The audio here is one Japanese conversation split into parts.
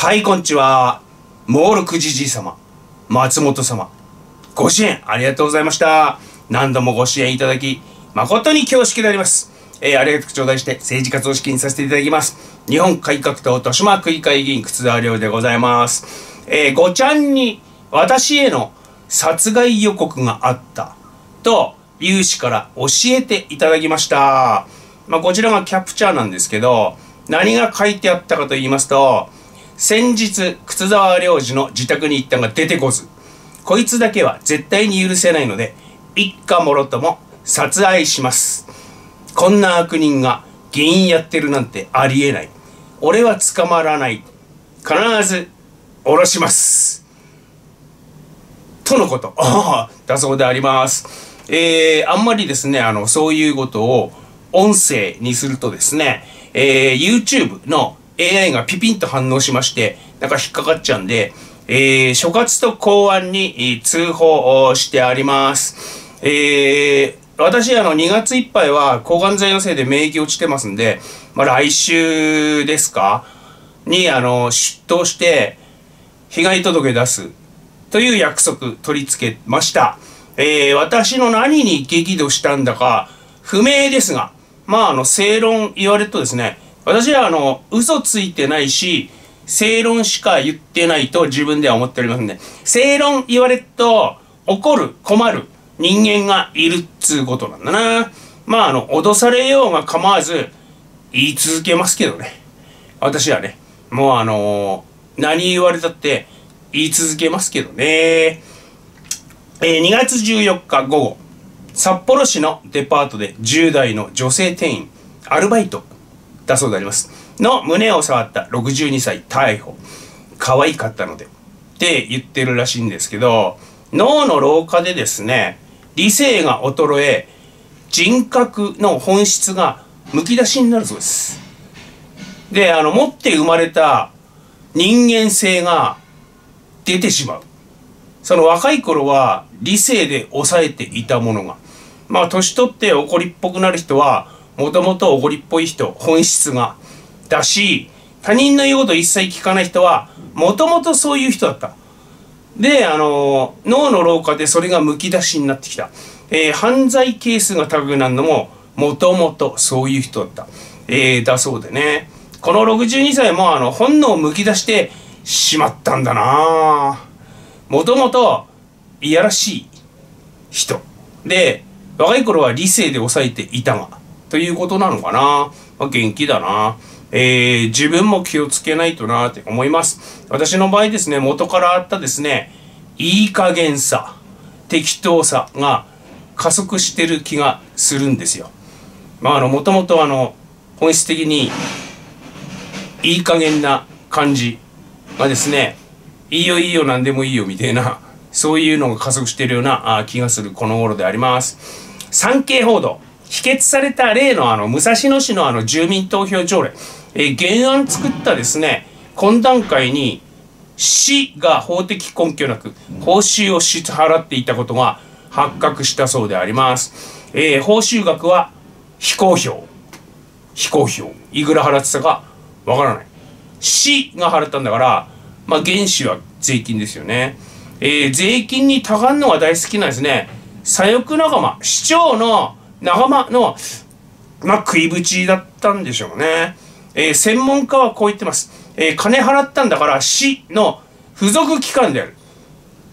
はい、こんにちは。モールクジジイ様、松本様、ご支援ありがとうございました。何度もご支援いただき、誠に恐縮であります。ありがたく頂戴して政治活動資金させていただきます。日本改革党豊島区議会議員靴沢亮でございます。ごちゃんに私への殺害予告があったと有志から教えていただきました。まあ、こちらがキャプチャーなんですけど、何が書いてあったかと言いますと、先日、靴沢亮次の自宅に行ったが出てこず、こいつだけは絶対に許せないので、一家もろとも殺害します。こんな悪人が議員やってるなんてありえない。俺は捕まらない。必ず下ろします。とのこと。だそうであります。あんまりですね、そういうことを音声にするとですね、YouTube のAI がピピンと反応しまして、なんか引っかかっちゃうんで、所轄と公安に通報をしてあります。私、2月いっぱいは抗がん剤のせいで免疫落ちてますんで、まあ、来週ですかに、出頭して、被害届出すという約束取り付けました。私の何に激怒したんだか、不明ですが、まあ、正論言われるとですね、私は嘘ついてないし、正論しか言ってないと自分では思っておりますんで、正論言われると怒る、困る人間がいるっつうことなんだな。まあ、脅されようが構わず言い続けますけどね。私はね、もう何言われたって言い続けますけどね。2月14日午後、札幌市のデパートで10代の女性店員、アルバイト、だそうであります。の胸を触った62歳逮捕。可愛かったので。って言ってるらしいんですけど、脳の老化でですね、理性が衰え、人格の本質がむき出しになるそうです。で、持って生まれた人間性が出てしまう。その若い頃は理性で抑えていたものが。まあ、年取って怒りっぽくなる人は、もともとおごりっぽい人、本質が。だし、他人の言うこと一切聞かない人は、もともとそういう人だった。で、脳の老化でそれがむき出しになってきた。犯罪係数が高くなるのも、もともとそういう人だった。だそうでね。この62歳も、本能をむき出してしまったんだな。もともと、いやらしい人。で、若い頃は理性で抑えていたが、ということなのかな。まあ、元気だな。自分も気をつけないとなって思います。私の場合ですね、元からあったですね、いい加減さ、適当さが加速してる気がするんですよ。まあ、もともと本質的にいい加減な感じがですね、いいよいいよ何でもいいよみたいな、そういうのが加速してるような気がするこの頃であります。産経報道。否決された例の武蔵野市の住民投票条例、原案作ったですね、懇談会に市が法的根拠なく報酬を支払っていたことが発覚したそうであります。報酬額は非公表。いくら払ってたかわからない。市が払ったんだから、まあ、原資は税金ですよね。税金にたがんのが大好きなんですね。左翼仲間、市長の仲間の、まあ、食いぶちだったんでしょうね。専門家はこう言ってます。金払ったんだから市の付属機関である。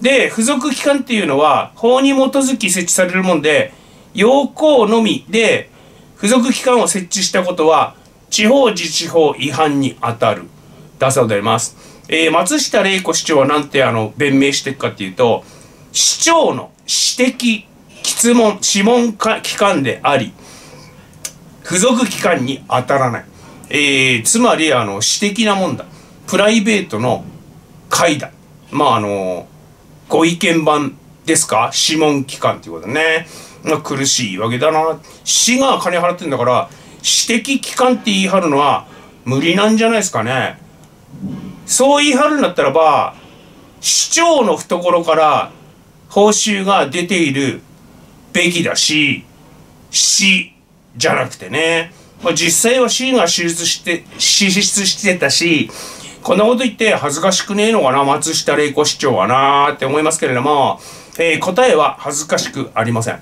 で、付属機関っていうのは法に基づき設置されるもんで、要項のみで付属機関を設置したことは地方自治法違反に当たる。だそうであります。松下玲子市長はなんて弁明していくかっていうと、市長の私的諮問機関であり、付属機関に当たらない。つまり、私的なもんだ。プライベートの会だ。まあ、ご意見番ですか諮問機関っていうことね。まあ、苦しいわけだな。市が金払ってんだから、私的機関って言い張るのは無理なんじゃないですかね。そう言い張るんだったらば、市長の懐から報酬が出ているべきだし、市じゃなくてね、まあ、実際は市が支出してたし、こんなこと言って恥ずかしくねえのかな、松下玲子市長はなーって思いますけれども、答えは恥ずかしくありません。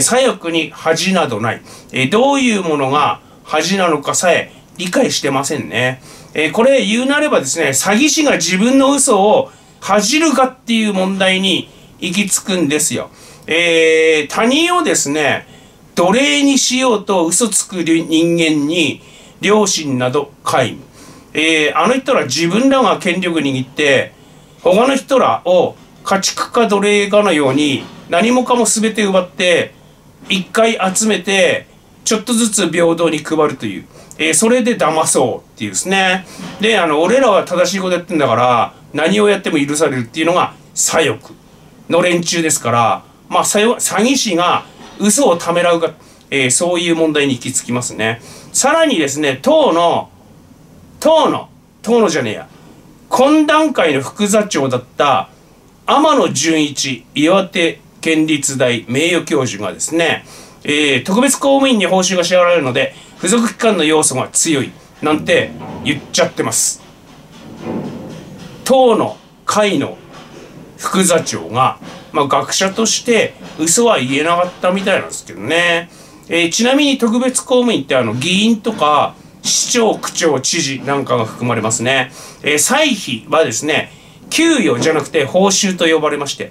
左翼に恥などない。どういうものが恥なのかさえ理解してませんね。これ言うなればですね、詐欺師が自分の嘘を恥じるかっていう問題に行き着くんですよ。他人をですね、奴隷にしようと嘘つく人間に良心など皆無。あの人ら自分らが権力握って、他の人らを家畜か奴隷かのように何もかも全て奪って、一回集めて、ちょっとずつ平等に配るという。それで騙そうっていうですね。で、俺らは正しいことやってんだから、何をやっても許されるっていうのが左翼の連中ですから、まあ、詐欺師が嘘をためらうか、そういう問題に行き着きますね。さらにですね、党の懇談会の副座長だった天野純一、岩手県立大名誉教授がですね、特別公務員に報酬が支払われるので、付属機関の要素が強い、なんて言っちゃってます。党の会の副座長が、まあ、学者として嘘は言えなかったみたいなんですけどね。ちなみに特別公務員って議員とか、市長、区長、知事なんかが含まれますね。歳費はですね、給与じゃなくて報酬と呼ばれまして、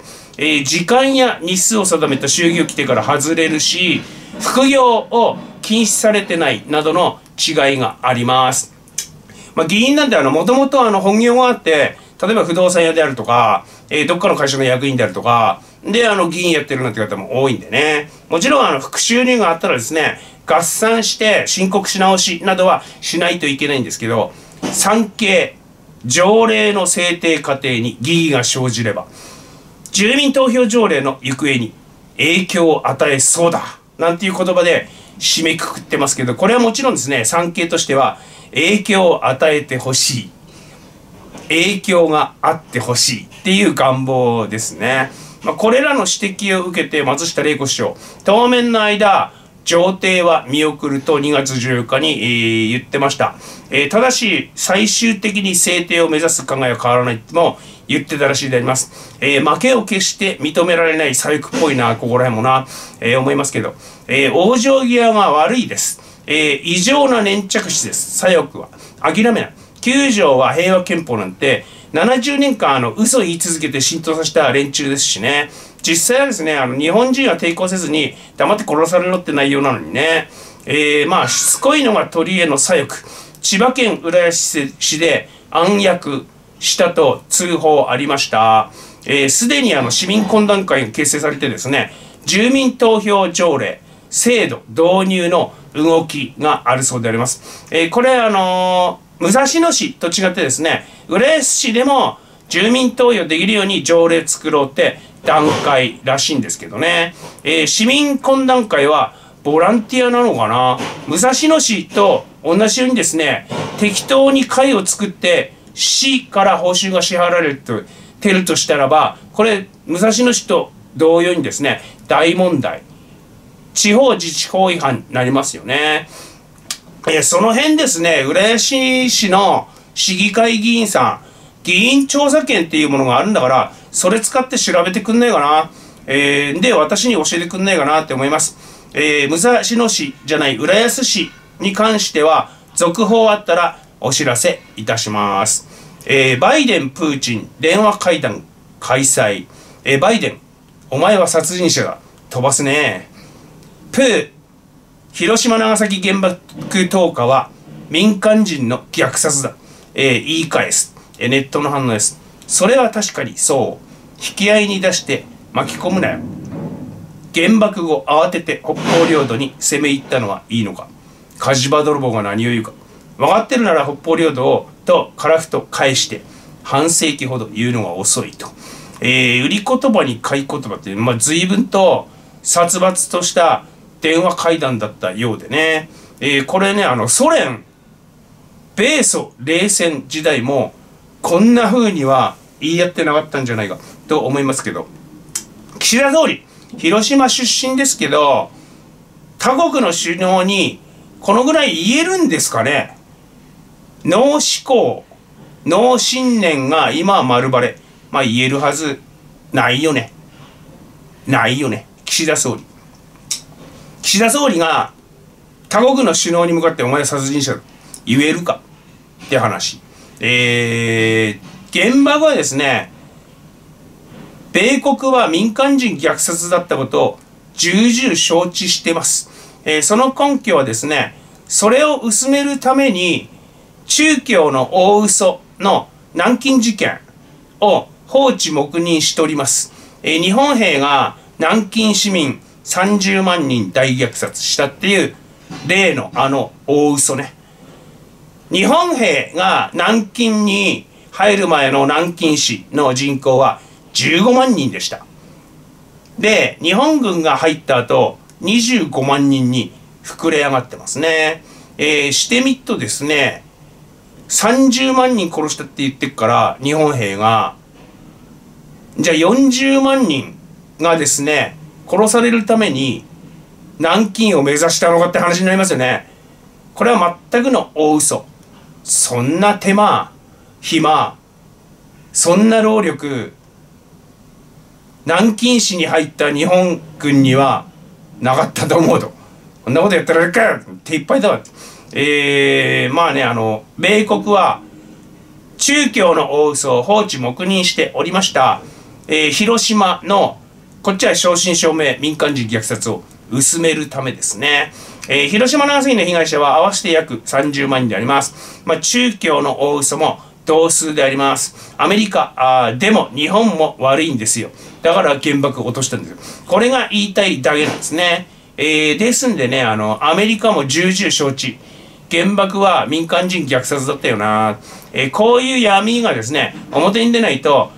時間や日数を定めた就業規定から外れるし、副業を禁止されてないなどの違いがあります。まあ、議員なんてもともと本業があって、例えば不動産屋であるとか、どっかの会社の役員であるとか、で、議員やってるなんて方も多いんでね。もちろん、副収入があったらですね、合算して申告し直しなどはしないといけないんですけど、産経、条例の制定過程に疑義が生じれば、住民投票条例の行方に影響を与えそうだ、なんていう言葉で締めくくってますけど、これはもちろんですね、産経としては影響を与えてほしい。影響があってほしいっていう願望ですね。まあ、これらの指摘を受けて松下玲子市長、当面の間、上程は見送ると2月14日に、言ってました。ただし、最終的に制定を目指す考えは変わらないとも言ってたらしいであります。負けを決して認められない左翼っぽいな、ここら辺もな、思いますけど、往生際が悪いです。異常な粘着質です。左翼は。諦めない。9条は平和憲法なんて、70年間嘘言い続けて浸透させた連中ですしね。実際はですね、日本人は抵抗せずに黙って殺されろって内容なのにね。まあ、しつこいのが取り柄の左翼。千葉県浦安市で暗躍したと通報ありました。すでに市民懇談会が結成されてですね、住民投票条例、制度導入の動きがあるそうであります。これ武蔵野市と違ってですね、浦安市でも住民投票できるように条例作ろうって段階らしいんですけどね。市民懇談会はボランティアなのかな。武蔵野市と同じようにですね、適当に会を作って市から報酬が支払われてるとしたらば、これ武蔵野市と同様にですね、大問題。地方自治法違反になりますよね。その辺ですね、浦安市の市議会議員さん、議員調査権っていうものがあるんだから、それ使って調べてくんないかな。で、私に教えてくんないかなって思います。武蔵野市じゃない、浦安市に関しては、続報あったらお知らせいたします。バイデン、プーチン、電話会談開催。バイデン、お前は殺人者だ。飛ばすね。広島長崎原爆投下は民間人の虐殺だ。言い返す。ネットの反応です。それは確かにそう。引き合いに出して巻き込むなよ。原爆後慌てて北方領土に攻め入ったのはいいのか。火事場泥棒が何を言うか。分かってるなら北方領土をと樺太返して半世紀ほど言うのが遅いと。売り言葉に買い言葉という、まあ、随分と殺伐とした電話会談だったようでね。これね、ソ連、米ソ冷戦時代も、こんな風には言い合ってなかったんじゃないかと思いますけど、岸田総理、広島出身ですけど、他国の首脳にこのぐらい言えるんですかね。脳思考、脳信念が今は丸バレ。まあ言えるはずないよね。ないよね。岸田総理。岸田総理が他国の首脳に向かってお前は殺人者だ言えるかって話。原爆はですね、米国は民間人虐殺だったことを重々承知してます。その根拠はですね、それを薄めるために中共の大嘘の南京事件を放置黙認しております。日本兵が南京市民30万人大虐殺したっていう例のあの大嘘ね。日本兵が南京に入る前の南京市の人口は15万人でした。で、日本軍が入った後、25万人に膨れ上がってますね。してみっとですね、30万人殺したって言ってっから、日本兵が、じゃあ40万人がですね、殺されるために南京を目指したのかって話になりますよね。これは全くの大嘘。そんな手間、暇、そんな労力、南京市に入った日本軍にはなかったと思うと。こんなことやったらあれか手いっぱいだわ。まあね、米国は中共の大嘘を放置黙認しておりました。広島の、こっちは正真正銘民間人虐殺を薄めるためですね。広島南水の被害者は合わせて約30万人であります。まあ、中共の大嘘も同数であります。アメリカでも日本も悪いんですよ。だから原爆を落としたんですよ。これが言いたいだけなんですね。ですんでね、アメリカも重々承知。原爆は民間人虐殺だったよな。こういう闇がですね、表に出ないと、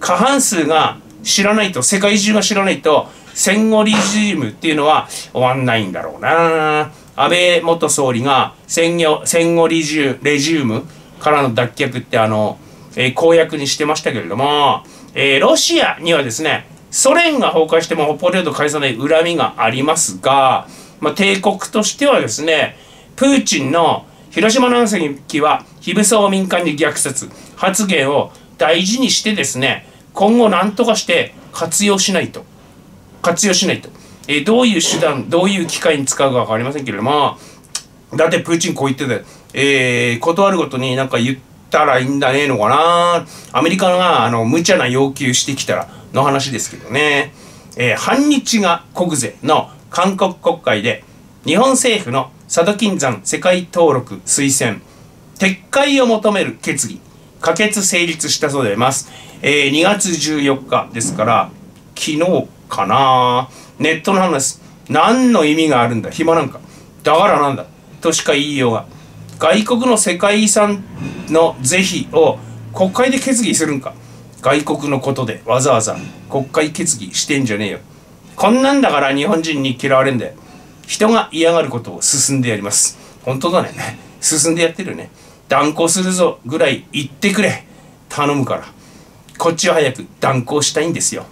過半数が知らないと、世界中が知らないと、戦後リジームっていうのは終わんないんだろうな。安倍元総理が戦後レジウムからの脱却って公約にしてましたけれども、ロシアにはですね、ソ連が崩壊しても北方領土を返さない恨みがありますが、まあ、帝国としてはですね、プーチンの広島南石は非武装民間に虐殺発言を大事にしてですね、今後何とかして活用しないと。どういう手段、どういう機会に使うかわかりませんけれども、だってプーチンこう言ってて、断るごとになんか言ったらいいんだねえのかな。アメリカが無茶な要求してきたらの話ですけどね。反日が国是の韓国国会で、日本政府の佐渡金山世界登録推薦、撤回を求める決議、可決成立したそうであります。2月14日ですから、昨日かな。ネットの話、何の意味があるんだ、暇なんか。だからなんだ、としか言いようが。外国の世界遺産の是非を国会で決議するんか。外国のことでわざわざ国会決議してんじゃねえよ。こんなんだから日本人に嫌われんだよ。人が嫌がることを進んでやります。本当だね。進んでやってるよね。断交するぞぐらい言ってくれ。頼むから。こっちは早く断交したいんですよ。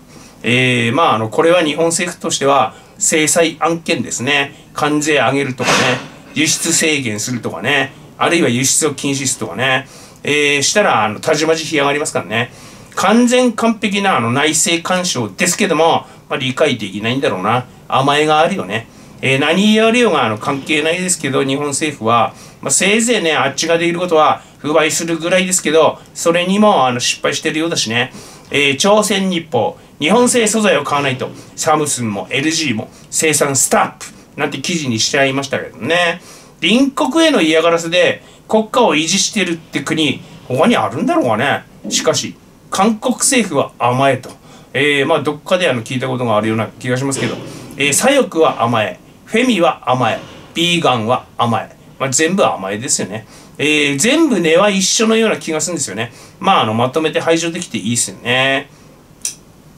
まあ、これは日本政府としては制裁案件ですね。関税上げるとかね。輸出制限するとかね。あるいは輸出を禁止するとかね。したら、たじまじ干上がりますからね。完全完璧な内政干渉ですけども、まあ、理解できないんだろうな。甘えがあるよね。何言われようが関係ないですけど、日本政府は、まあ、せいぜいね、あっちができることは腐敗するぐらいですけど、それにも失敗してるようだしね。朝鮮日報、日本製素材を買わないと、サムスンも LG も生産ストップなんて記事にしちゃいましたけどね。隣国への嫌がらせで国家を維持してるって国、他にあるんだろうかね。しかし、韓国政府は甘えと。まあ、どっかで聞いたことがあるような気がしますけど、左翼は甘え。フェミは甘え、ビーガンは甘え、まあ、全部甘えですよね。全部根は一緒のような気がするんですよね。まあ、まとめて排除できていいですよね。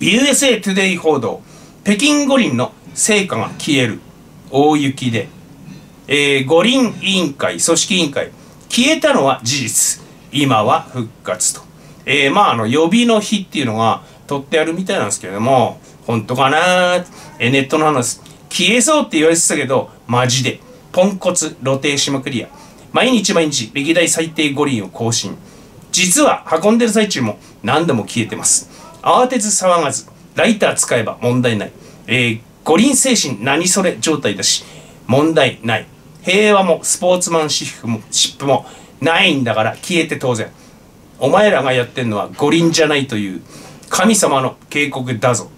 USA トゥデイ報道、北京五輪の成果が消える、大雪で。五輪委員会、組織委員会、消えたのは事実、今は復活と。まあ、予備の日っていうのが取ってあるみたいなんですけれども、本当かな。ネットの話。消えそうって言われてたけど、マジで。ポンコツ露呈しまくりや。毎日毎日、歴代最低五輪を更新。実は運んでる最中も何度も消えてます。慌てず騒がずライター使えば問題ない、五輪精神何それ状態だし問題ない。平和もスポーツマンシップもないんだから消えて当然。お前らがやってんのは五輪じゃないという神様の警告だぞ。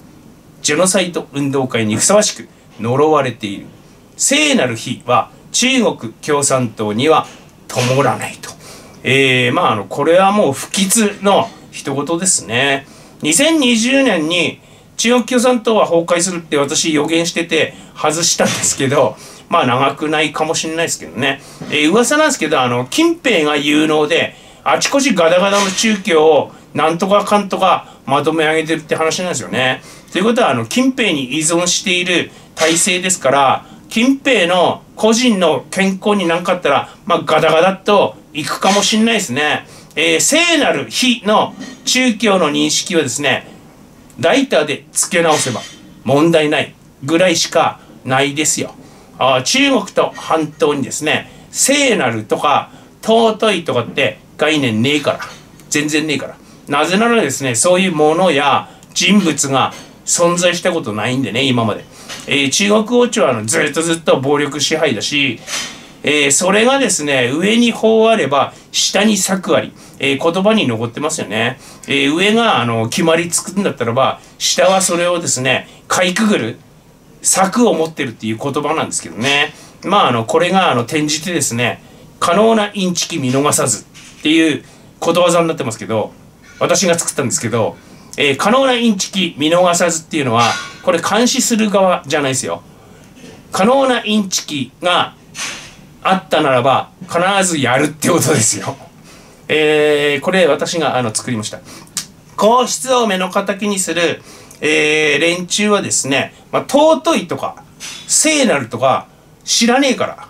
ジェノサイド運動会にふさわしく呪われている。聖なる日は中国共産党には灯らないと。これはもう不吉の一言ですね。2020年に中国共産党は崩壊するって私予言してて外したんですけど、まあ長くないかもしれないですけどね。噂なんですけど、近平が有能で、あちこちガダガダの宗教をなんとかかんとかまとめ上げてるって話なんですよね。ということは、近平に依存している体制ですから、近平の個人の健康になんかあったら、まあガダガダっといくかもしれないですね。聖なる日の中共の認識はですね、ライターで付け直せば問題ないぐらいしかないですよ。中国と半島にですね、聖なるとか尊いとかって概念ねえから、全然ねえから。なぜならですね、そういうものや人物が存在したことないんでね、今まで。中国王朝はずっと暴力支配だし、それがですね、上に法あれば下に策あり、言葉に残ってますよね。上が決まりつくんだったらば、下はそれをですね、かいくぐる策を持ってるっていう言葉なんですけどね。まあこれが転じてですね、可能なインチキ見逃さずっていうことわざになってますけど、私が作ったんですけど、可能なインチキ見逃さずっていうのは、これ監視する側じゃないですよ。可能なインチキがあったならば必ずやるってことですよ。これ私が作りました。皇室を目の敵にする、連中はですね、尊いとか聖なるとか知らねえから、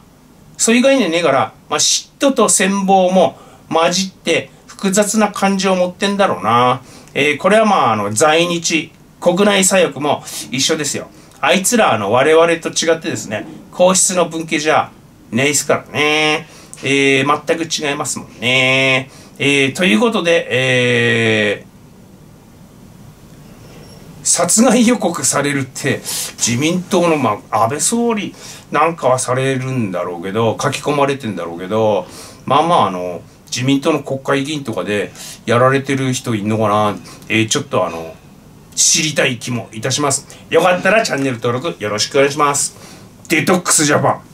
そういう概念ねえから、嫉妬と羨望も混じって複雑な感情を持ってんだろうな。これは在日国内左翼も一緒ですよ。あいつら我々と違ってですね、皇室の分家じゃねえですからね。全く違いますもんね。ということで、殺害予告されるって自民党の、安倍総理なんかはされるんだろうけど、書き込まれてんだろうけど、自民党の国会議員とかでやられてる人いんのかな。ちょっと知りたい気もいたします。よかったらチャンネル登録よろしくお願いします。デトックスジャパン。